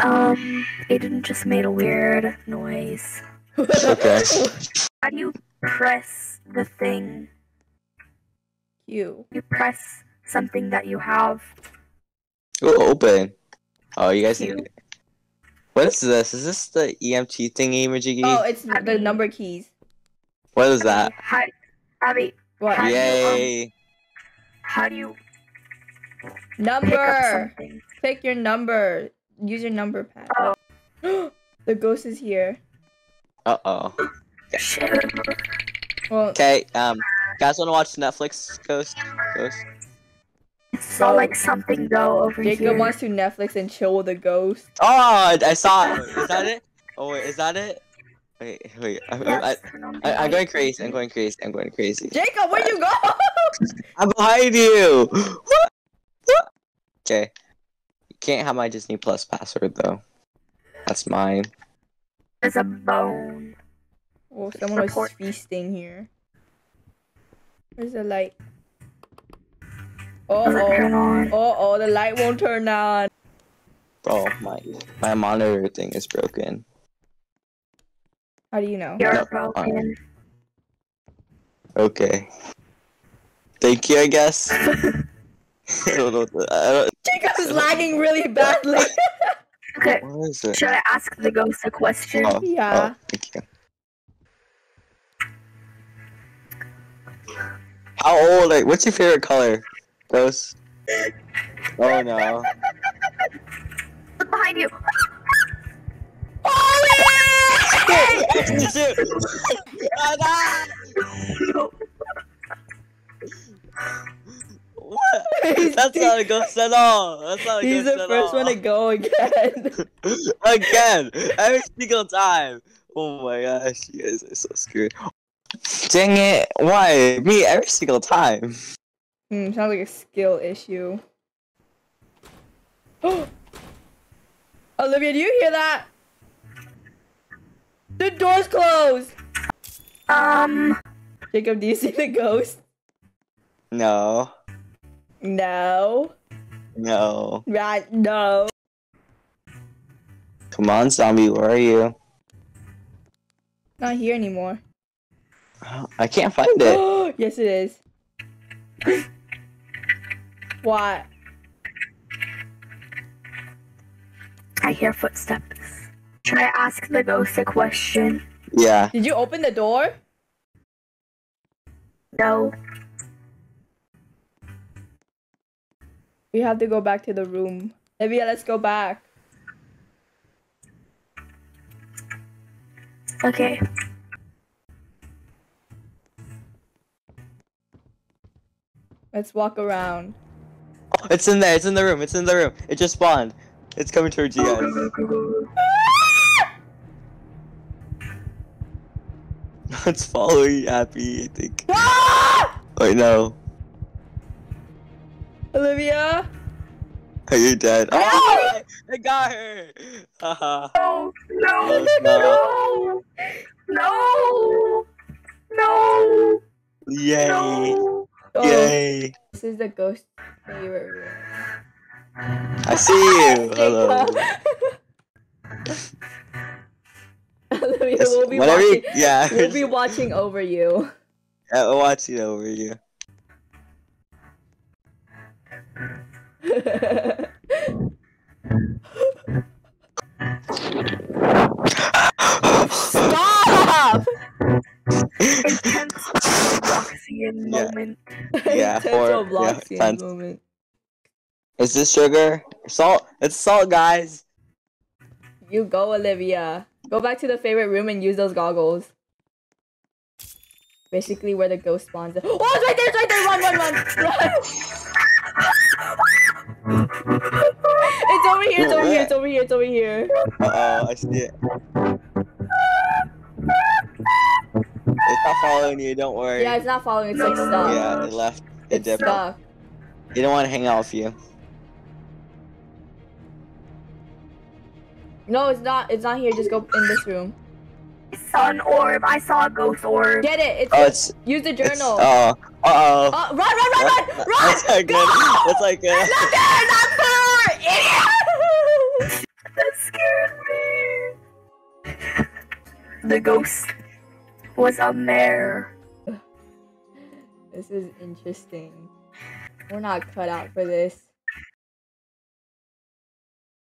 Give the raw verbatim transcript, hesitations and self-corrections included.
Um, Aiden just made a weird noise. Okay. How do you press the thing? You. You press something that you have. Oh, open. Oh, you guys need... What is this? Is this the E M T thingy, Majiggy? Oh, it's Abby. The number keys. What is Abby, that? Hi, Abby. What? How Yay. You, um, how do you... Number! Pick, pick your number. Use your number pad. Oh. The ghost is here. Uh-oh. Okay, well, um, guys wanna watch Netflix Ghost? Ghost? I saw, like, something go over Jacob here. Jacob wants to Netflix and chill with a ghost. Oh, I saw it! Is that it? Oh, wait, is that it? Wait, wait, I'm, yes, I, I, I'm going crazy, I'm going crazy, I'm going crazy. Jacob, where'd you go? I'm behind you! What? What? Okay. Can't have my Disney Plus password though. That's mine. There's a bone. Oh, someone Report. was feasting here. Where's the light? Oh, oh, oh, oh, the light won't turn on. Oh my, my monitor thing is broken. How do you know? You're no, broken. Okay. Thank you, I guess. I don't know. I don't... Jacob is lagging really badly. Okay. What is it? Should I ask the ghost a question? Oh, yeah. Oh, thank you. How old are you? What's your favorite color, ghost? Oh no. Look behind you. Holy! Shoot! Oh, no. What? That's not a ghost at all. That's not a He's ghost at all. He's the first one to go again. Again, every single time. Oh my gosh, you guys are so screwed. Dang it! Why me every single time? Hmm, sounds like a skill issue. Olivia, do you hear that? The door's closed. Um. Jacob, do you see the ghost? No. No. No. Right, no. Come on, zombie, where are you? Not here anymore. Oh, I can't find it. Yes, it is. What? I hear footsteps. Should I ask the ghost a question? Yeah. Did you open the door? No. We have to go back to the room. Olivia, let's go back. Okay. Let's walk around. Oh, it's in there. It's in the room. It's in the room. It just spawned. It's coming towards you guys. Oh, go, go, go, go. It's following Happy, I think. Wait, no. Olivia? Are you dead? Oh! I got her! Uh-huh. No! No! No! No! No! Yay! No. Oh, yay! This is the ghost favorite room. I see you! Hello. Olivia, yes, we'll be watching, you, yeah. We'll be watching over you. Yeah, we'll watch it over you. Stop! Intense Robloxian moment. Yeah, horror. Robloxian yeah, moment. Is this sugar? Salt? It's salt, guys. You go, Olivia. Go back to the favorite room and use those goggles. Basically, where the ghost spawns. Oh, it's right there! It's right there! Run! Run! Run! Run! It's over here, it's over here, it's over here, it's over here. Uh-oh, I see it. It's not following you, don't worry. Yeah, it's not following, it's like stuck. Yeah, it left. It it's dipped. Stuck. You don't want to hang out with you. No, it's not, it's not here, just go in this room. Sun orb. I saw a ghost orb. Get it. It's, oh, it's use the journal. Uh oh. Uh oh. Uh, run, run, run, run, run. That's not good. That's not good. That's not there. Not there. Idiot. That scared me. The ghost was a mare. This is interesting. We're not cut out for this.